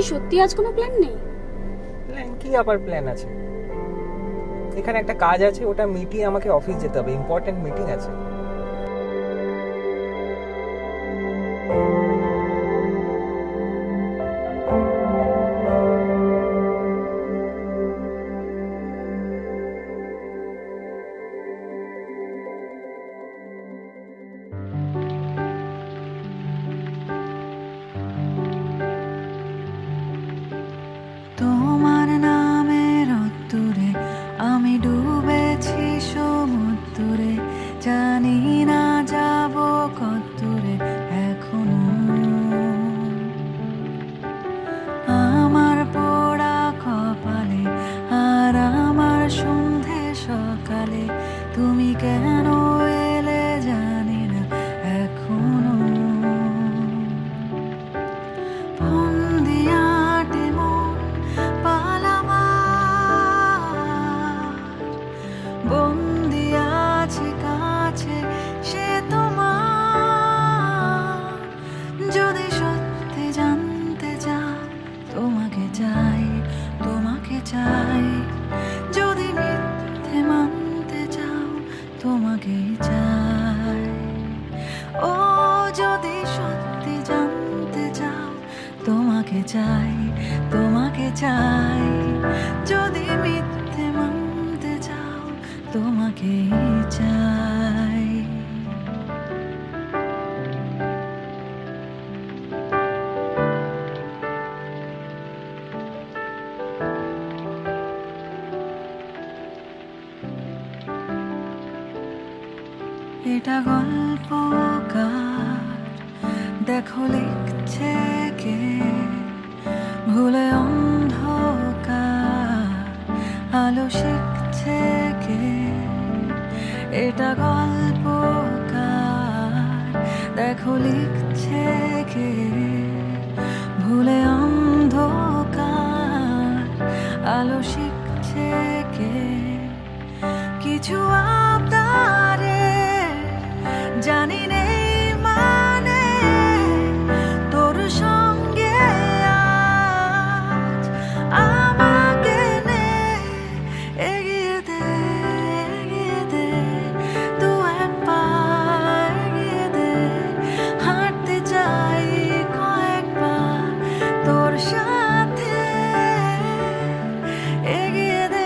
কি সত্যি আজ কোনো প্ল্যান নেই? প্ল্যান কি আবার প্ল্যান আছে? এখানে একটা কাজ আছে, ওটা মিটিয়ে আমাকে অফিস যেতে হবে, ইম্পর্টেন্ট মিটিং আছে। এটা গল্পকার, দেখো লিখছে কে, ভুলে অন্ধকার আলো শিখছে কে। এটা গল্পকার, দেখো লিখছে কে, ভুলে অন্ধকার আলো শিখছে কে। কিছু আবদারে জানি নেই মানে, তোর সঙ্গে আজ আমাকে নে, এগিয়ে দে এগিয়ে দে, দু এক পা এগিয়ে দে, হাঁটতে চাই কয়েকবার তোর সাথে, এগিয়ে দে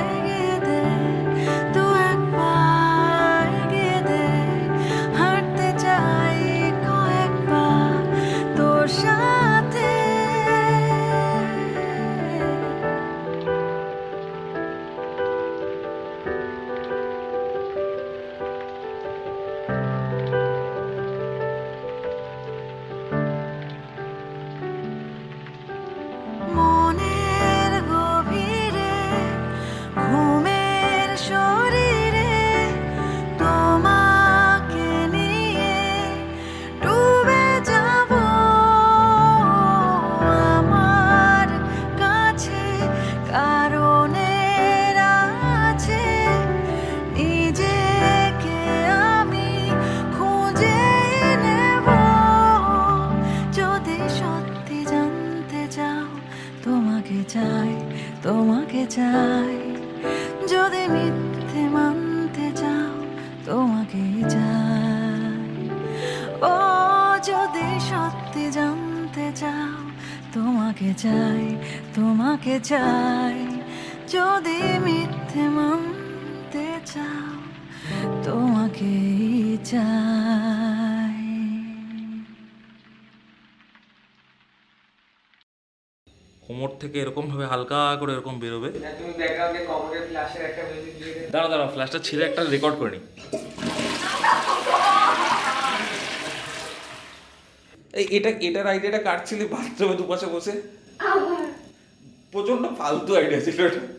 এগিয়ে দে, দু এক পা এগিয়ে দে, হাঁটতে চাই কয়েকবার তোর সাথে। মনের গভীরে ঘুমের শরীরে তোমাকে নিয়ে ডুবে যাব, আমার কাছে কারণের আছে, নিজেকে আমি খুঁজে নেব। যদি সত্যি জানতে চাও তোমাকে চাই তোমাকে চাই, যদি মিথ্যে মানতে চাও তোমাকে চাই। ও যদি সত্যি জানতে চাও তোমাকে চাই তোমাকে চাই, যদি মিথ্যে মানতে চাও তোমাকে চাই। কোমর থেকে এরকম ভাবে হালকা করে এরকম বেরোবে। তুমি ব্যাকগ্রাউন্ডে কমোডের ফ্ল্যাশের একটা মিউজিক দিয়ে দাও। দাঁড়া দাঁড়া, ফ্ল্যাশটা ছিঁড়ে একটা রেকর্ড করে নি। এই এটার আইডিয়াটা কাটছিলি বাথরুমে দুপাশে বসে, প্রচন্ড ফালতু আইডিয়া ছিল এটা।